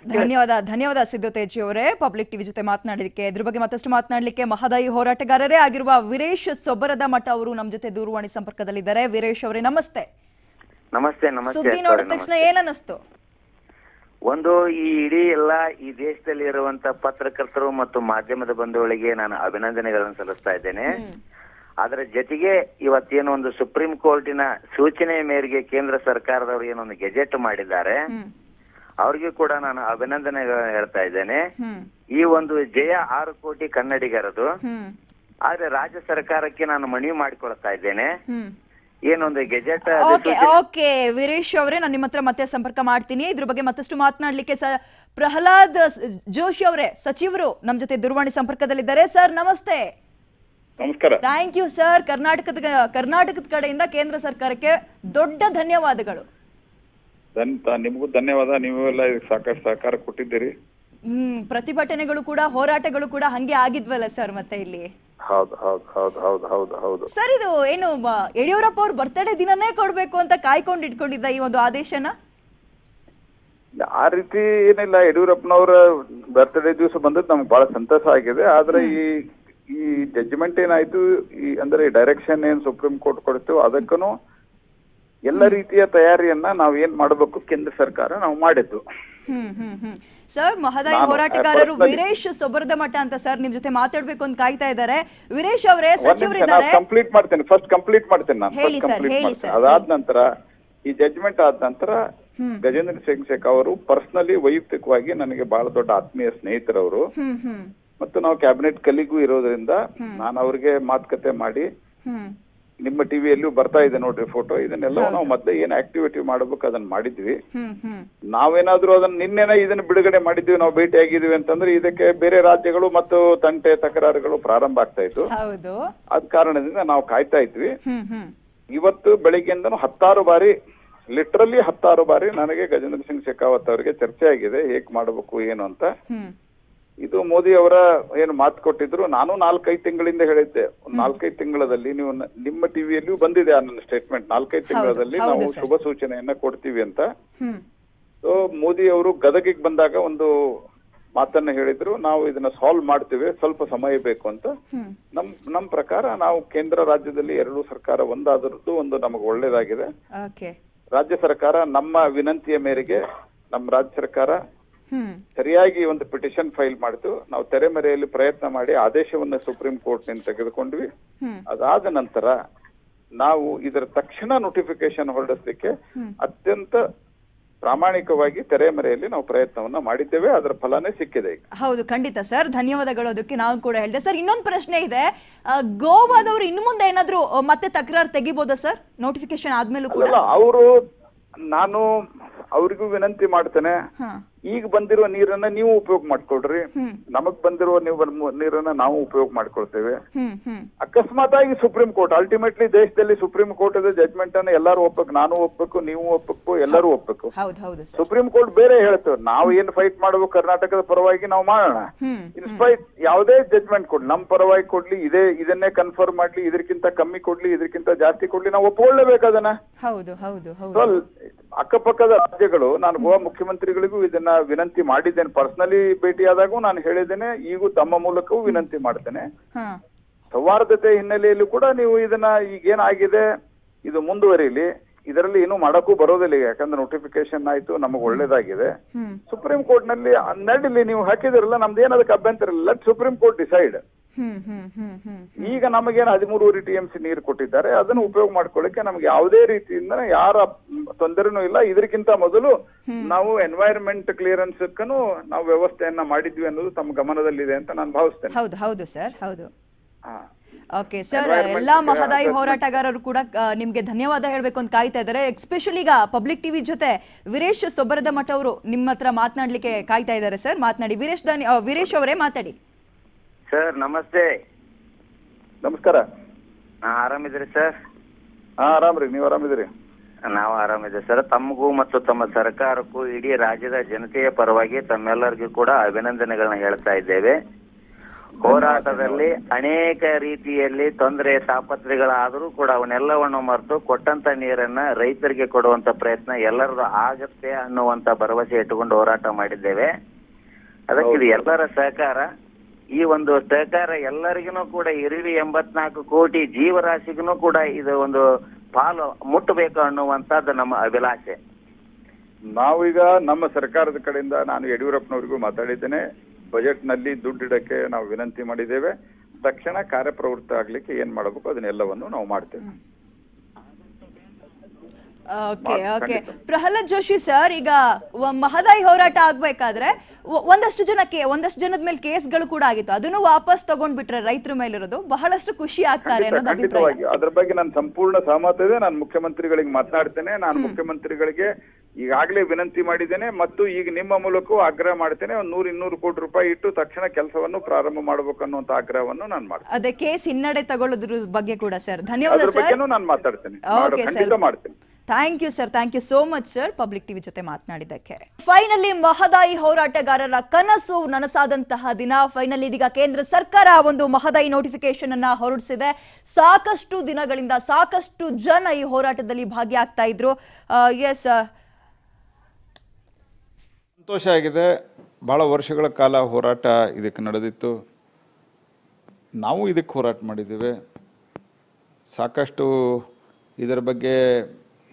ಧನ್ಯವಾದ ಸಿದ್ದು ತೇಜಿ ಅವರೇ, ಪಬ್ಲಿಕ್ ಟಿವಿ ಜೊತೆ ಮಾತನಾಡಲಿಕ್ಕೆ. ಇದ್ರ ಬಗ್ಗೆ ಮತ್ತಷ್ಟು ಮಾತನಾಡಲಿಕ್ಕೆ ಮಹದಾಯಿ ಹೋರಾಟಗಾರರೇ ಆಗಿರುವ ವೀರೇಶ್ ಸೊಬ್ಬರದ ಮಠ ಅವರು ನಮ್ಮ ಜೊತೆ ದೂರವಾಣಿ ಸಂಪರ್ಕದಲ್ಲಿದ್ದಾರೆ. ವೀರೇಶ್ ಅವರೇ, ನಮಸ್ತೆ. ನಮಸ್ತೆ. ಸುದ್ದಿ ನೋಡಿದ ತಕ್ಷಣ ಏನನ್ನಿಸ್ತು? ಒಂದು ಈ ಇಡೀ ಎಲ್ಲಾ ಈ ದೇಶದಲ್ಲಿ ಇರುವಂತ ಪತ್ರಕರ್ತರು ಮತ್ತು ಮಾಧ್ಯಮದ ಬಂಧುಗಳಿಗೆ ನಾನು ಅಭಿನಂದನೆಗಳನ್ನು ಸಲ್ಲಿಸ್ತಾ ಇದ್ದೇನೆ. ಅದರ ಜೊತೆಗೆ ಇವತ್ತೇನು ಒಂದು ಸುಪ್ರೀಂ ಕೋರ್ಟಿನ ಸೂಚನೆ ಮೇರೆಗೆ ಕೇಂದ್ರ ಸರ್ಕಾರದವರು ಏನೊಂದು ಗೆಜೆಟ್ ಮಾಡಿದ್ದಾರೆ, ಅವ್ರಿಗೂ ಕೂಡ ನಾನು ಅಭಿನಂದನೆಗಳನ್ನು ಹೇಳ್ತಾ ಇದ್ದೇನೆ. ಈ ಒಂದು ಜಯ 6 ಕೋಟಿ ಕನ್ನಡಿಗರದು. ಆದ್ರೆ ರಾಜ್ಯ ಸರ್ಕಾರಕ್ಕೆ ನಾನು ಮನವಿ ಮಾಡಿಕೊಳ್ತಾ ಇದ್ದೇನೆ, ಏನೊಂದು ಗೆಜೆಟ್. ವೀರೇಶ್ ಅವರೇ, ನಾನು ನಿಮ್ಮ ಹತ್ರ ಮತ್ತೆ ಸಂಪರ್ಕ ಮಾಡ್ತೀನಿ. ಇದ್ರ ಬಗ್ಗೆ ಮತ್ತಷ್ಟು ಮಾತನಾಡಲಿಕ್ಕೆ ಪ್ರಹ್ಲಾದ್ ಜೋಶಿ ಅವರೇ, ಸಚಿವರು ನಮ್ಮ ಜೊತೆ ದೂರವಾಣಿ ಸಂಪರ್ಕದಲ್ಲಿದ್ದಾರೆ. ಸರ್ ನಮಸ್ತೆ. ನಮಸ್ಕಾರ. Thank you sir. ಕರ್ನಾಟಕದ ಕಡೆಯಿಂದ ಕೇಂದ್ರ ಸರ್ಕಾರಕ್ಕೆ ದೊಡ್ಡ ಧನ್ಯವಾದಗಳು. ನಿಮಗೂ ಧನ್ಯವಾದ. ನೀವೆಲ್ಲ ಸಾಕಷ್ಟು ಸಹಕಾರ ಕೊಟ್ಟಿದ್ದೀರಿ. ಪ್ರತಿಭಟನೆಗಳು ಕೂಡ ಹೋರಾಟಗಳು ಕೂಡ ಹಂಗೆ ಆಗಿದ್ವಲ್ಲ ಸರ್ ಮತ್ತೆ ಇಲ್ಲಿ. ಹೌದು ಹೌದು ಹೌದು ಹೌದು ಹೌದು ಸರ್. ಇದು ಏನು ಯಡಿಯೂರಪ್ಪ ಅವ್ರ ಬರ್ತಡೇ ದಿನನೇ ಕೊಡ್ಬೇಕು ಅಂತ ಕಾಯ್ಕೊಂಡು ಇಟ್ಕೊಂಡಿದ್ದ ಈ ಒಂದು ಆದೇಶನ? ಆ ರೀತಿ ಏನಿಲ್ಲ, ಯಡಿಯೂರಪ್ಪನವರ ಬರ್ತಡೇ ದಿವಸ ಬಂದದ್ದು ನಮ್ಗೆ ಬಹಳ ಸಂತಸ ಆಗಿದೆ. ಆದ್ರೆ ಈ ಜಡ್ಜ್ಮೆಂಟ್ ಏನಾಯ್ತು, ಈ ಅಂದ್ರೆ ಡೈರೆಕ್ಷನ್ ಏನ್ ಸುಪ್ರೀಂ ಕೋರ್ಟ್ ಕೊಡ್ತೀವಿ, ಅದಕ್ಕೂ ಎಲ್ಲ ರೀತಿಯ ತಯಾರಿಯನ್ನ ನಾವ್ ಏನ್ ಮಾಡಬೇಕು ಕೇಂದ್ರ ಸರ್ಕಾರ ನಾವು ಮಾಡಿದ್ದು. ಸರ್ ಮಹದಾಯಿ ಹೋರಾಟಗಾರರು ವೀರೇಶ್ ಸೊಬರದಮಠ ಅಂತ ಸರ್ ನಿಮ್ ಜೊತೆ ಮಾತಾಡ್ಬೇಕು ಅಂತ ಕಾಯ್ತಾ ಇದ್ದಾರೆ. ವೀರೇಶ್ ಅವರೇ, ಸಚಿವರಿದ್ದಾರೆ. ಕಂಪ್ಲೀಟ್ ಮಾಡ್ತೇನೆ, ಫಸ್ಟ್ ಕಂಪ್ಲೀಟ್ ಮಾಡ್ತೇನೆ ನಾನು. ಹೇಳಿ ಸರ್, ಹೇಳಿ ಸರ್. ಅದಾದ ನಂತರ ಈ ಜಡ್ಜ್ಮೆಂಟ್ ಆದ ನಂತರ ಗಜೇಂದ್ರ ಸಿಂಗ್ ಶೇಖ್ ಅವರು ಪರ್ಸನಲಿ, ವೈಯಕ್ತಿಕವಾಗಿ ನನಗೆ ಬಹಳ ದೊಡ್ಡ ಆತ್ಮೀಯ ಸ್ನೇಹಿತರವರು ಮತ್ತು ನಾವು ಕ್ಯಾಬಿನೆಟ್ ಕಲೀಗೂ ಇರೋದ್ರಿಂದ ನಾನು ಅವ್ರಿಗೆ ಮಾತುಕತೆ ಮಾಡಿ, ನಿಮ್ಮ ಟಿವಿಯಲ್ಲೂ ಬರ್ತಾ ಇದೆ ನೋಡ್ರಿ ಫೋಟೋ, ಇದನ್ನೆಲ್ಲ ನಾವು ಮತ್ತೆ ಏನ್ ಆಕ್ಟಿವಿಟಿ ಮಾಡ್ಬೇಕು ಅದನ್ನ ಮಾಡಿದ್ವಿ. ನಾವೇನಾದ್ರೂ ಅದನ್ನ ನಿನ್ನೆನೇ ಇದನ್ನ ಬಿಡುಗಡೆ ಮಾಡಿದ್ವಿ, ನಾವು ಭೇಟಿ ಆಗಿದ್ವಿ ಅಂತಂದ್ರೆ ಇದಕ್ಕೆ ಬೇರೆ ರಾಜ್ಯಗಳು ಮತ್ತು ತಂಟೆ ತಕರಾರುಗಳು ಪ್ರಾರಂಭ ಆಗ್ತಾ ಇತ್ತು. ಅದ್ ಕಾರಣದಿಂದ ನಾವು ಕಾಯ್ತಾ ಇದ್ವಿ. ಇವತ್ತು ಬೆಳಿಗ್ಗೆಯಿಂದನೂ 10 ಬಾರಿ, ಲಿಟ್ರಲಿ 10 ಬಾರಿ ನನಗೆ ಗಜೇಂದ್ರ ಸಿಂಗ್ ಶೇಖಾವತ್ ಅವರಿಗೆ ಚರ್ಚೆ ಆಗಿದೆ ಹೇಗ್ ಮಾಡಬೇಕು ಏನು ಅಂತ. ಇದು ಮೋದಿ ಅವರ ಏನು ಮಾತು ಕೊಟ್ಟಿದ್ರು, ನಾನು 4-5 ತಿಂಗಳಿಂದ ಹೇಳಿದ್ದೆ, 4-5 ತಿಂಗಳಲ್ಲಿ ನೀವು ನಿಮ್ಮ ಟಿವಿಯಲ್ಲೂ ಬಂದಿದೆ ಆ ನನ್ನ ಸ್ಟೇಟ್ಮೆಂಟ್, 4-5 ತಿಂಗಳಲ್ಲಿ ನಾವು ಶುಭ ಸೂಚನೆಯನ್ನ ಕೊಡ್ತೀವಿ ಅಂತ. ಸೊ ಮೋದಿ ಅವರು ಗದಗಿಗೆ ಬಂದಾಗ ಒಂದು ಮಾತನ್ನ ಹೇಳಿದ್ರು, ನಾವು ಇದನ್ನ ಸಾಲ್ವ್ ಮಾಡ್ತೀವಿ, ಸ್ವಲ್ಪ ಸಮಯ ಬೇಕು ಅಂತ. ನಮ್ ಪ್ರಕಾರ ನಾವು ಕೇಂದ್ರ ರಾಜ್ಯದಲ್ಲಿ ಎರಡೂ ಸರ್ಕಾರ ಒಂದಾದ್ರದ್ದು ಒಂದು ನಮಗೆ ಒಳ್ಳೇದಾಗಿದೆ. ರಾಜ್ಯ ಸರ್ಕಾರ ನಮ್ಮ ವಿನಂತಿಯ ಮೇರೆಗೆ ನಮ್ಮ ರಾಜ್ಯ ಸರ್ಕಾರ ಸರಿಯಾಗಿ ಒಂದು ಪಿಟಿಷನ್ ಫೈಲ್ ಮಾಡಿತು. ನಾವು ತೆರೆಮರೆಯಲ್ಲಿ ಪ್ರಯತ್ನ ಮಾಡಿ ಆದೇಶವನ್ನು ಸುಪ್ರೀಂ ಕೋರ್ಟ್ ನಿಂದ ತೆಗೆದುಕೊಂಡ್ವಿ. ಅದಾದ ನಂತರ ನಾವು ಇದರ ತಕ್ಷಣ ನೋಟಿಫಿಕೇಶನ್ ಹೊರಡಿಸಲಿಕ್ಕೆ ಅತ್ಯಂತ ಪ್ರಾಮಾಣಿಕವಾಗಿ ತೆರೆಮರೆಯಲ್ಲಿ ನಾವು ಪ್ರಯತ್ನವನ್ನ ಮಾಡಿದ್ದೇವೆ. ಅದರ ಫಲನೇ ಸಿಕ್ಕಿದೆ. ಹೌದು, ಖಂಡಿತ ಸರ್, ಧನ್ಯವಾದಗಳು. ಅದಕ್ಕೆ ನಾವು ಕೂಡ ಹೇಳಿದೆ ಸರ್. ಇನ್ನೊಂದು ಪ್ರಶ್ನೆ ಇದೆ, ಗೋವಾದವರು ಇನ್ನು ಮುಂದೆ ಏನಾದ್ರು ಮತ್ತೆ ತಕರಾರು ತೆಗಿಬೋದಾ ಸರ್ ನೋಟಿಫಿಕೇಶನ್ ಆದ್ಮೇಲೂ ಕೂಡ? ಅವರು, ನಾನು ಅವ್ರಿಗೂ ವಿನಂತಿ ಮಾಡ್ತೇನೆ, ಈಗ ಬಂದಿರುವ ನೀರನ್ನ ನೀವು ಉಪಯೋಗ ಮಾಡ್ಕೊಳ್ರಿ, ನಮಗ್ ಬಂದಿರುವ ನೀರನ್ನ ನಾವು ಉಪಯೋಗ ಮಾಡ್ಕೊಳ್ತೇವೆ. ಅಕಸ್ಮಾತ್ ಆಗಿ ಸುಪ್ರೀಂ ಕೋರ್ಟ್, ಅಲ್ಟಿಮೇಟ್ಲಿ ದೇಶದಲ್ಲಿ ಸುಪ್ರೀಂ ಕೋರ್ಟ್ ಜಜ್ಮೆಂಟ್ ಅನ್ನ ಎಲ್ಲಾರು ಒಪ್ಪಬೇಕು, ನಾನು ಒಪ್ಪಬೇಕು, ನೀವು ಒಪ್ಪಬೇಕು, ಎಲ್ಲರೂ ಒಪ್ಪಬೇಕು. ಸುಪ್ರೀಂ ಕೋರ್ಟ್ ಬೇರೆ ಹೇಳ್ತೇವೆ, ನಾವು ಏನ್ ಫೈಟ್ ಮಾಡಬೇಕು ಕರ್ನಾಟಕದ ಪರವಾಗಿ ನಾವು ಮಾಡೋಣ. ಇನ್ಸ್ಪೈಟ್ ಯಾವುದೇ ಜಜ್ಮೆಂಟ್ ಕೊಡ್ಲಿ, ನಮ್ ಪರವಾಗಿ ಕೊಡ್ಲಿ, ಇದನ್ನೇ ಕನ್ಫರ್ಮ್ ಮಾಡ್ಲಿ, ಇದಕ್ಕಿಂತ ಕಮ್ಮಿ ಕೊಡ್ಲಿ, ಇದಕ್ಕಿಂತ ಜಾಸ್ತಿ ಕೊಡ್ಲಿ, ನಾವು ಒಪ್ಪಿಕೊಳ್ಳಬೇಕು ಅದನ್ನ. ಅಕ್ಕಪಕ್ಕದ ರಾಜ್ಯಗಳು, ನಾನು ಗೋವಾ ಮುಖ್ಯಮಂತ್ರಿಗಳಿಗೂ ಇದನ್ನ ವಿನಂತಿ ಮಾಡಿದ್ದೇನೆ, ಪರ್ಸನಲಿ ಭೇಟಿಯಾದಾಗೂ ನಾನು ಹೇಳಿದ್ದೇನೆ, ಈಗೂ ತಮ್ಮ ಮೂಲಕವೂ ವಿನಂತಿ ಮಾಡ್ತೇನೆ. ಸೌಹಾರ್ದತೆ ಹಿನ್ನೆಲೆಯಲ್ಲೂ ಕೂಡ ನೀವು ಇದನ್ನ ಈಗೇನಾಗಿದೆ ಇದು ಮುಂದುವರಿಲಿ, ಇದರಲ್ಲಿ ಏನು ಮಾಡಕ್ಕೂ ಬರೋದಿಲ್ಲ. ಯಾಕಂದ್ರೆ ನೋಟಿಫಿಕೇಶನ್ ಆಯ್ತು, ನಮಗ್ ಒಳ್ಳೇದಾಗಿದೆ. ಸುಪ್ರೀಂ ಕೋರ್ಟ್ ನಲ್ಲಿ ನಡೀಲಿ, ನೀವು ಹಾಕಿದಿರಲ್ಲ, ನಮ್ದು ಏನದಕ್ಕೆ ಅಭ್ಯಂತರ ಇಲ್ಲ, ಸುಪ್ರೀಂ ಕೋರ್ಟ್ ಡಿಸೈಡ್. ಈಗ ನಮಗೇನು 13 TMC ನೀರು ಕೊಟ್ಟಿದ್ದಾರೆ, ಅದನ್ನು ಉಪಯೋಗ ಮಾಡ್ಕೊಳ್ಳಿಕ್ಕೆ ನಮ್ಗೆ ಯಾವುದೇ ರೀತಿಯಿಂದ ಯಾರ ತೊಂದರೆನೂ ಇಲ್ಲ. ಇದಕ್ಕಿಂತ ಮೊದಲು ನಾವು ಎನ್ವೈರನ್ಮೆಂಟ್ ಕ್ಲಿಯರೆನ್ಸ್ ನಾವು ವ್ಯವಸ್ಥೆಯನ್ನ ಮಾಡಿದ್ವಿ ಅನ್ನೋದು ತಮ್ಮ ಗಮನದಲ್ಲಿದೆ ಅಂತ ನಾನು ಭಾವಿಸ್ತೇನೆ. ಹೌದು ಹೌದು ಸರ್, ಹೌದು. ಓಕೆ ಸರ್, ಎಲ್ಲಾ ಮಹದಾಯಿ ಹೋರಾಟಗಾರರು ಕೂಡ ನಿಮ್ಗೆ ಧನ್ಯವಾದ ಹೇಳ್ಬೇಕು ಅಂತ ಕಾಯ್ತಾ ಇದ್ದಾರೆ. ಎಸ್ಪೆಷಲಿ ಈಗ ಪಬ್ಲಿಕ್ ಟಿವಿ ಜೊತೆ ವೀರೇಶ್ ಸೊಬರದಮಠ ಅವರು ನಿಮ್ಮ ಹತ್ರ ಮಾತನಾಡ್ಲಿಕ್ಕೆ ಕಾಯ್ತಾ ಇದ್ದಾರೆ ಸರ್. ಮಾತನಾಡಿ ವೀರೇಶ್ ಅವರೇ, ಮಾತಾಡಿ ಸರ್. ನಮಸ್ತೆ. ನಮಸ್ಕಾರ. ಆರಾಮಿದ್ರಿ ಸರ್? ಆರಾಮ್ರಿ, ನೀವು ಆರಾಮಿದ್ರಿ? ನಾವು ಆರಾಮಿದ್ದೀವಿ ಸರ್. ತಮಗೂ ಮತ್ತು ತಮ್ಮ ಸರ್ಕಾರಕ್ಕೂ ಇಡೀ ರಾಜ್ಯದ ಜನತೆಯ ಪರವಾಗಿ ತಮ್ಮೆಲ್ಲರಿಗೂ ಕೂಡ ಅಭಿನಂದನೆಗಳನ್ನ ಹೇಳ್ತಾ ಇದ್ದೇವೆ. ಹೋರಾಟದಲ್ಲಿ ಅನೇಕ ರೀತಿಯಲ್ಲಿ ತೊಂದರೆ ತಾಪತ್ರೆಗಳಾದರೂ ಕೂಡ ಅವನ್ನೆಲ್ಲವನ್ನು ಮರೆತು ಕೊಟ್ಟಂತ ನೀರನ್ನ ರೈತರಿಗೆ ಕೊಡುವಂತ ಪ್ರಯತ್ನ ಎಲ್ಲರದು ಆಗತ್ತೆ ಅನ್ನುವಂತ ಭರವಸೆ ಇಟ್ಟುಕೊಂಡು ಹೋರಾಟ ಮಾಡಿದ್ದೇವೆ. ಅದಕ್ಕೆ ಇದು ಎಲ್ಲರ ಸಹಕಾರ, ಈ ಒಂದು ಸಹಕಾರ ಎಲ್ಲರಿಗೂ ಕೂಡ ಇರಲಿ. 84 ಕೋಟಿ ಜೀವರಾಶಿಗೂ ಕೂಡ ಇದು ಒಂದು ಪಾಲು ಮುಟ್ಟಬೇಕು ಅನ್ನುವಂತದ್ದು ನಮ್ಮ ಅಭಿಲಾಷೆ. ನಾವೀಗ ನಮ್ಮ ಸರ್ಕಾರದ ಕಡೆಯಿಂದ ನಾನು ಯಡಿಯೂರಪ್ಪನವರಿಗೂ ಮಾತಾಡಿದ್ದೇನೆ, ಬಜೆಟ್ ನಲ್ಲಿ ದುಡ್ಡಿಡಕ್ಕೆ ನಾವು ವಿನಂತಿ ಮಾಡಿದ್ದೇವೆ. ತಕ್ಷಣ ಕಾರ್ಯಪ್ರವೃತ್ತ ಆಗ್ಲಿಕ್ಕೆ ಏನ್ ಮಾಡಬೇಕು ಅದನ್ನೆಲ್ಲವನ್ನು ನಾವು ಮಾಡ್ತೇವೆ. Okay okay Prahlad Joshi sir, ಈಗ ಮಹದಾಯಿ ಹೋರಾಟ ಆಗಬೇಕಾದ್ರೆ ಒಂದಷ್ಟು ಜನದ ಮೇಲೆ ಕೇಸ್ಗಳು ಕೂಡ ಆಗಿತ್ತು, ಅದನ್ನು ವಾಪಸ್ ತಗೊಂಡ್ ಬಿಟ್ರೆ ರೈತರ ಮೇಲೆ ಇರೋದು ಬಹಳಷ್ಟು ಖುಷಿ ಆಗ್ತಾರೆ ಅನ್ನೋದು ಅಭಿಪ್ರಾಯ. ಅದರ ಬಗ್ಗೆ ನಾನು ಸಂಪೂರ್ಣ ಸಹಮತ ಇದೆ. ನಾನು ಮುಖ್ಯಮಂತ್ರಿಗಳಿಗೆ ಮಾತನಾಡ್ತೇನೆ, ನಾನು ಮುಖ್ಯಮಂತ್ರಿಗಳಿಗೆ ಈಗಾಗಲೇ ವಿನಂತಿ ಮಾಡಿದ್ದೇನೆ ಮತ್ತು ಈಗ ನಿಮ್ಮ ಮೂಲಕವೂ ಆಗ್ರಹ ಮಾಡ್ತೇನೆ. 100-200 ಕೋಟಿ ರೂಪಾಯಿ ಇಟ್ಟು ತಕ್ಷಣ ಕೆಲಸವನ್ನು ಪ್ರಾರಂಭ ಮಾಡಬೇಕು ಅನ್ನುವಂತ ಆಗ್ರಹವನ್ನು ನಾನು ಮಾಡ್ತೇನೆ. ಅದೇ ಕೇಸ್ ಹಿನ್ನಡೆ ತಗೊಳ್ಳೋದ್ರ ಬಗ್ಗೆ ಕೂಡ ಸರ್ ಧನ್ಯವಾದ ಸರ್, ನಾನು ಮಾತಾಡ್ತೇನೆ, ಖಂಡಿತ ಮಾಡ್ತೇನೆ. Thank you sir, thank you so much sir public TV ಜೊತೆ ಮಾತನಾಡಿದ್ದಕ್ಕೆ. ಫೈನಲಿ ಮಹದಾಯಿ ಹೋರಾಟಗಾರರ ಕನಸು ನನಸಾದಂತಹ ದಿನ. ಫೈನಲಿ ಇದೀಗ ಕೇಂದ್ರ ಸರ್ಕಾರ ಒಂದು ಮಹದಾಯಿ ನೋಟಿಫಿಕೇಶನ್ ಅನ್ನ ಹೊರಡಿಸಿದೆ. ಸಾಕಷ್ಟು ದಿನಗಳಿಂದ ಸಾಕಷ್ಟು ಜನ ಈ ಹೋರಾಟದಲ್ಲಿ ಭಾಗಿಯಾಗ್ತಾ ಇದ್ರು. ಎಸ್, ಸಂತೋಷ ಆಗಿದೆ. ಬಹಳ ವರ್ಷಗಳ ಕಾಲ ಹೋರಾಟ ಇದಕ್ಕೆ ನಡೆದಿತ್ತು. ನಾವು ಇದಕ್ಕೆ ಹೋರಾಟ ಮಾಡಿದ್ದೇವೆ. ಸಾಕಷ್ಟು ಇದರ ಬಗ್ಗೆ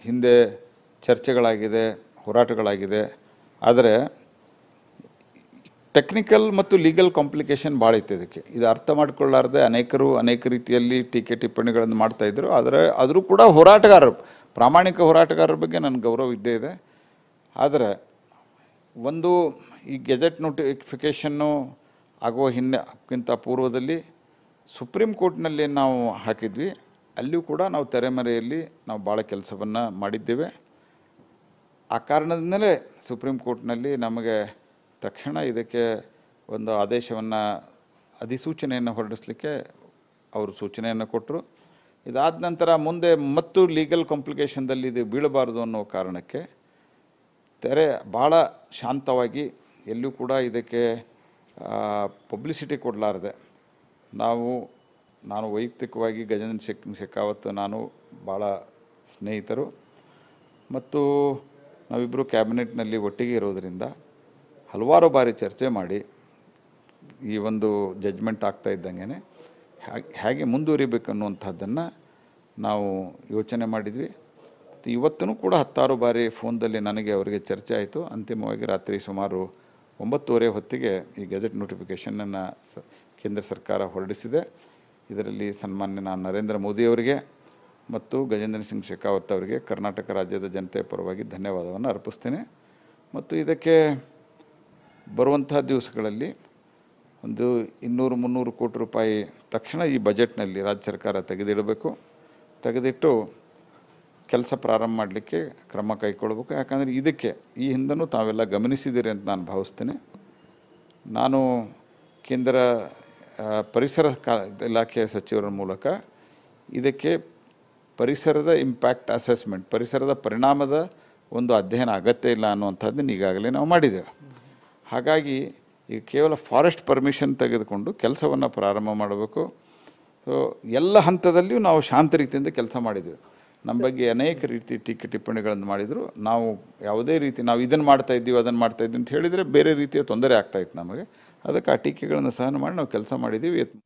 ಹಿಂದೆ ಚರ್ಚೆಗಳಾಗಿದೆ, ಹೋರಾಟಗಳಾಗಿದೆ. ಆದರೆ ಟೆಕ್ನಿಕಲ್ ಮತ್ತು ಲೀಗಲ್ ಕಾಂಪ್ಲಿಕೇಶನ್ ಭಾಳ ಇತ್ತು. ಇದಕ್ಕೆ ಇದು ಅರ್ಥ ಮಾಡಿಕೊಳ್ಳಾರ್ದೆ ಅನೇಕರು ಅನೇಕ ರೀತಿಯಲ್ಲಿ ಟೀಕೆ ಟಿಪ್ಪಣಿಗಳನ್ನು ಮಾಡ್ತಾಯಿದ್ರು. ಆದರೆ ಆದರೂ ಕೂಡ ಹೋರಾಟಗಾರರು, ಪ್ರಾಮಾಣಿಕ ಹೋರಾಟಗಾರರ ಬಗ್ಗೆ ನನ್ನ ಗೌರವ ಇದ್ದೇ ಇದೆ. ಆದರೆ ಒಂದು ಈ ಗೆಜೆಟ್ ನೋಟಿಫಿಕೇಷನ್ನು ಆಗುವ ಹಿನ್ನೆಲೆಗಿಂತ ಪೂರ್ವದಲ್ಲಿ ಸುಪ್ರೀಂ ಕೋರ್ಟ್ನಲ್ಲಿ ನಾವು ಹಾಕಿದ್ವಿ. ಅಲ್ಲಿಯೂ ಕೂಡ ನಾವು ತೆರೆಮರೆಯಲ್ಲಿ ನಾವು ಭಾಳ ಕೆಲಸವನ್ನು ಮಾಡಿದ್ದೇವೆ. ಆ ಕಾರಣದಿಂದಲೇ ಸುಪ್ರೀಂ ಕೋರ್ಟ್ನಲ್ಲಿ ನಮಗೆ ತಕ್ಷಣ ಇದಕ್ಕೆ ಒಂದು ಆದೇಶವನ್ನು, ಅಧಿಸೂಚನೆಯನ್ನು ಹೊರಡಿಸಲಿಕ್ಕೆ ಅವರು ಸೂಚನೆಯನ್ನು ಕೊಟ್ಟರು. ಇದಾದ ನಂತರ ಮುಂದೆ ಮತ್ತು ಲೀಗಲ್ ಕಾಂಪ್ಲಿಕೇಶನ್ದಲ್ಲಿ ಇದು ಬೀಳಬಾರ್ದು ಅನ್ನೋ ಕಾರಣಕ್ಕೆ ಭಾಳ ಶಾಂತವಾಗಿ ಎಲ್ಲೂ ಕೂಡ ಇದಕ್ಕೆ ಪಬ್ಲಿಸಿಟಿ ಕೊಡಲಾರದೆ ನಾನು ವೈಯಕ್ತಿಕವಾಗಿ ಗಜೇಂದ್ರ ಸಿಂಗ್ ಶೆಖಾವತ್ ನಾನು ಭಾಳ ಸ್ನೇಹಿತರು ಮತ್ತು ನಾವಿಬ್ಬರು ಕ್ಯಾಬಿನೆಟ್ನಲ್ಲಿ ಒಟ್ಟಿಗೆ ಇರೋದರಿಂದ ಹಲವಾರು ಬಾರಿ ಚರ್ಚೆ ಮಾಡಿ ಈ ಒಂದು ಜಜ್ಮೆಂಟ್ ಆಗ್ತಾ ಇದ್ದಂಗೆ ಹೇಗೆ ಮುಂದುವರಿಬೇಕನ್ನುವಂಥದ್ದನ್ನು ನಾವು ಯೋಚನೆ ಮಾಡಿದ್ವಿ. ಇವತ್ತೂ ಕೂಡ 10 ಬಾರಿ ಫೋನ್ದಲ್ಲಿ ನನಗೆ ಅವರಿಗೆ ಚರ್ಚೆ ಆಯಿತು. ಅಂತಿಮವಾಗಿ ರಾತ್ರಿ ಸುಮಾರು 9:30 ಹೊತ್ತಿಗೆ ಈ ಗೆಜೆಟ್ ನೋಟಿಫಿಕೇಷನನ್ನು ಕೇಂದ್ರ ಸರ್ಕಾರ ಹೊರಡಿಸಿದೆ. ಇದರಲ್ಲಿ ಸನ್ಮಾನ್ಯ ನಾನು ನರೇಂದ್ರ ಮೋದಿಯವರಿಗೆ ಮತ್ತು ಗಜೇಂದ್ರ ಸಿಂಗ್ ಶೆಖಾವತ್ ಅವರಿಗೆ ಕರ್ನಾಟಕ ರಾಜ್ಯದ ಜನತೆ ಪರವಾಗಿ ಧನ್ಯವಾದವನ್ನು ಅರ್ಪಿಸ್ತೇನೆ. ಮತ್ತು ಇದಕ್ಕೆ ಬರುವಂಥ ದಿವಸಗಳಲ್ಲಿ ಒಂದು 200-300 ಕೋಟಿ ರೂಪಾಯಿ ತಕ್ಷಣ ಈ ಬಜೆಟ್ನಲ್ಲಿ ರಾಜ್ಯ ಸರ್ಕಾರ ತೆಗೆದಿಡಬೇಕು, ತೆಗೆದಿಟ್ಟು ಕೆಲಸ ಪ್ರಾರಂಭ ಮಾಡಲಿಕ್ಕೆ ಕ್ರಮ ಕೈಗೊಳ್ಳಬೇಕು. ಯಾಕಂದರೆ ಇದಕ್ಕೆ ಈ ಹಿಂದನೂ ತಾವೆಲ್ಲ ಗಮನಿಸಿದ್ದೀರಿ ಅಂತ ನಾನು ಭಾವಿಸ್ತೇನೆ. ನಾನು ಕೇಂದ್ರ ಪರಿಸರ ಇಲಾಖೆಯ ಸಚಿವರ ಮೂಲಕ ಇದಕ್ಕೆ ಪರಿಸರದ ಇಂಪ್ಯಾಕ್ಟ್ ಅಸೆಸ್ಮೆಂಟ್, ಪರಿಸರದ ಪರಿಣಾಮದ ಒಂದು ಅಧ್ಯಯನ ಅಗತ್ಯ ಇಲ್ಲ ಅನ್ನುವಂಥದ್ದನ್ನು ಈಗಾಗಲೇ ನಾವು ಮಾಡಿದ್ದೇವೆ. ಹಾಗಾಗಿ ಈಗ ಕೇವಲ ಫಾರೆಸ್ಟ್ ಪರ್ಮಿಷನ್ ತೆಗೆದುಕೊಂಡು ಕೆಲಸವನ್ನು ಪ್ರಾರಂಭ ಮಾಡಬೇಕು. ಸೊ ಎಲ್ಲ ಹಂತದಲ್ಲಿಯೂ ನಾವು ಶಾಂತ ರೀತಿಯಿಂದ ಕೆಲಸ ಮಾಡಿದ್ದೇವೆ. ನಮ್ಮ ಬಗ್ಗೆ ಅನೇಕ ರೀತಿ ಟೀಕೆ ಟಿಪ್ಪಣಿಗಳನ್ನು ಮಾಡಿದರು. ನಾವು ಯಾವುದೇ ರೀತಿ ನಾವು ಇದನ್ನು ಮಾಡ್ತಾ ಇದ್ದೀವಿ ಅದನ್ನು ಮಾಡ್ತಾ ಇದ್ದೀವಿ ಅಂತ ಹೇಳಿದರೆ ಬೇರೆ ರೀತಿಯ ತೊಂದರೆ ಆಗ್ತಾಯಿತ್ತು ನಮಗೆ. ಅದಕ್ಕೆ ಆ ಟೀಕೆಗಳನ್ನು ಸಹನ ಮಾಡಿ ನಾವು ಕೆಲಸ ಮಾಡಿದ್ದೀವಿ.